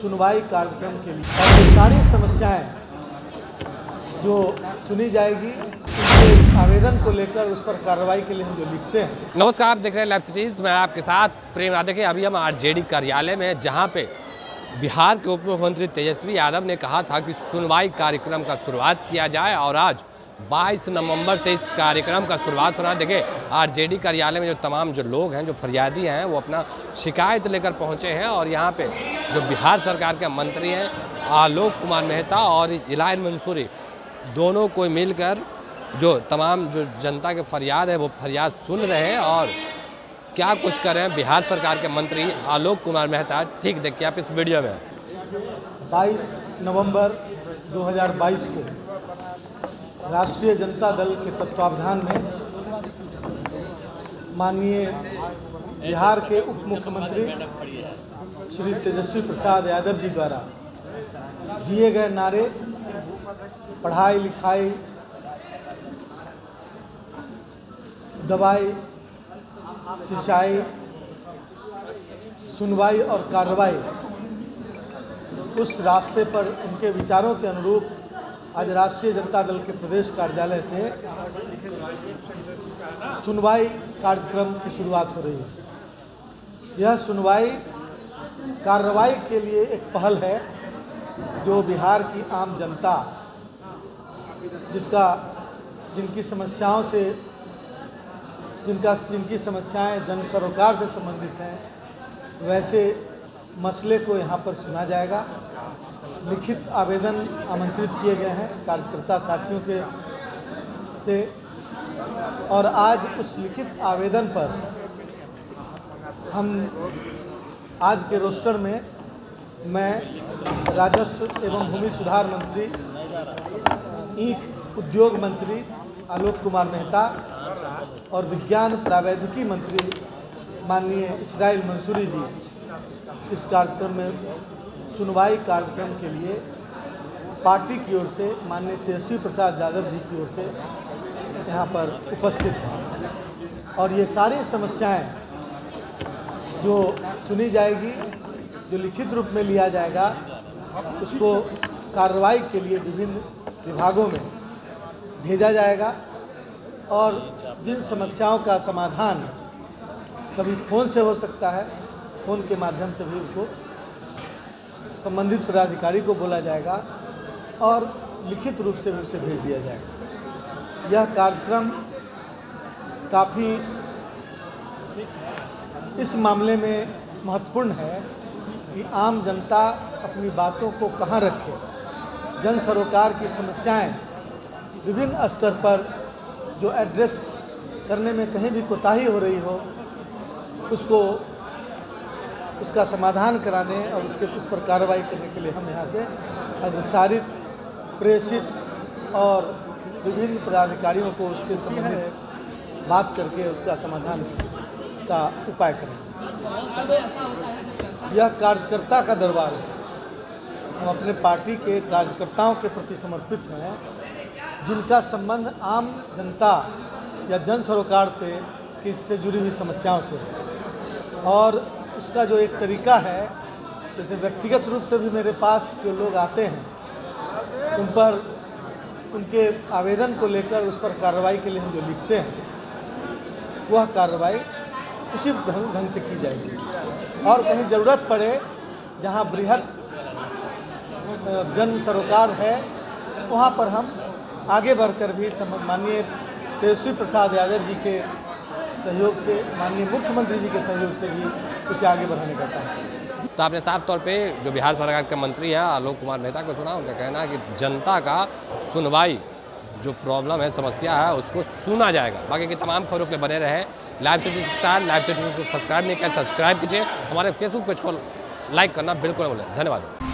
सुनवाई कार्यक्रम के लिए और ये सारी समस्याएं जो सुनी जाएगी उनके आवेदन को लेकर उस पर कार्रवाई के लिए हम जो लिखते हैं। नमस्कार, आप देख रहे हैं लाइव सिटीज़, मैं आपके साथ प्रेम यादव। देखिए, अभी हम आरजेडी कार्यालय में हैं जहाँ पे बिहार के उप मुख्यमंत्री तेजस्वी यादव ने कहा था कि सुनवाई कार्यक्रम का शुरुआत किया जाए और आज 22 नवंबर से इस कार्यक्रम का शुरुआत हो रहा है। देखिए, आरजेडी कार्यालय में जो तमाम जो लोग हैं, जो फरियादी हैं, वो अपना शिकायत लेकर पहुंचे हैं और यहाँ पे जो बिहार सरकार के मंत्री हैं आलोक कुमार मेहता और इलायन मंसूरी, दोनों को मिलकर जो तमाम जो जनता के फरियाद है वो फरियाद सुन रहे हैं और क्या कुछ कर रहे हैं बिहार सरकार के मंत्री आलोक कुमार मेहता। ठीक, देखिए आप इस वीडियो में। 22 नवंबर 2022 को राष्ट्रीय जनता दल के तत्वावधान में माननीय बिहार के उप मुख्यमंत्री श्री तेजस्वी प्रसाद यादव जी द्वारा दिए गए नारे पढ़ाई लिखाई दवाई सिंचाई सुनवाई और कार्रवाई, उस रास्ते पर उनके विचारों के अनुरूप आज राष्ट्रीय जनता दल के प्रदेश कार्यालय से सुनवाई कार्यक्रम की शुरुआत हो रही है। यह सुनवाई कार्रवाई के लिए एक पहल है जो बिहार की आम जनता जिनकी समस्याओं से जिनकी समस्याएं जन सरोकार से संबंधित हैं, वैसे मसले को यहाँ पर सुना जाएगा। लिखित आवेदन आमंत्रित किए गए हैं कार्यकर्ता साथियों के से और आज उस लिखित आवेदन पर हम आज के रोस्टर में मैं राजस्व एवं भूमि सुधार मंत्री, ईंख उद्योग मंत्री आलोक कुमार मेहता और विज्ञान प्रावैधिकी मंत्री माननीय इसराइल मंसूरी जी इस कार्यक्रम में सुनवाई कार्यक्रम के लिए पार्टी की ओर से माननीय तेजस्वी प्रसाद यादव जी की ओर से यहाँ पर उपस्थित हैं और ये सारी समस्याएं जो सुनी जाएगी, जो लिखित रूप में लिया जाएगा, उसको कार्रवाई के लिए विभिन्न विभागों में भेजा जाएगा और जिन समस्याओं का समाधान कभी फ़ोन से हो सकता है, फ़ोन के माध्यम से भी उनको संबंधित पदाधिकारी को बोला जाएगा और लिखित रूप से भी उसे भेज दिया जाएगा। यह कार्यक्रम काफ़ी इस मामले में महत्वपूर्ण है कि आम जनता अपनी बातों को कहाँ रखे। जन सरोकार की समस्याएं विभिन्न स्तर पर जो एड्रेस करने में कहीं भी कोताही हो रही हो, उसका समाधान कराने और उस पर कार्रवाई करने के लिए हम यहाँ से अग्रसारित, प्रेषित और विभिन्न पदाधिकारियों को उससे संबंधित बात करके उसका समाधान का उपाय करें। यह कार्यकर्ता का दरबार है। हम अपने पार्टी के कार्यकर्ताओं के प्रति समर्पित हैं जिनका संबंध आम जनता या जन सरोकार से, इससे जुड़ी हुई समस्याओं से है और उसका जो एक तरीका है, जैसे व्यक्तिगत रूप से भी मेरे पास जो लोग आते हैं उनके आवेदन को लेकर उस पर कार्रवाई के लिए हम जो लिखते हैं, वह कार्रवाई उसी ढंग से की जाएगी और कहीं ज़रूरत पड़े, जहां बृहद जन सरोकार है, वहां पर हम आगे बढ़कर भी माननीय तेजस्वी प्रसाद यादव जी के सहयोग से, माननीय मुख्यमंत्री जी के सहयोग से भी उसे आगे बढ़ाने का काम। तो आपने साफ तौर पे जो बिहार सरकार के मंत्री हैं आलोक कुमार मेहता को सुना। उनका कहना है कि जनता का सुनवाई जो प्रॉब्लम है, समस्या है, उसको सुना जाएगा। बाकी की तमाम खबरों के बने रहें लाइव सिटीज़ के साथ। लाइव सिटीज़ को सब्सक्राइब नहीं किया, सब्सक्राइब कीजिए। हमारे फेसबुक पेज को लाइक करना बिल्कुल ना भूलें। धन्यवाद।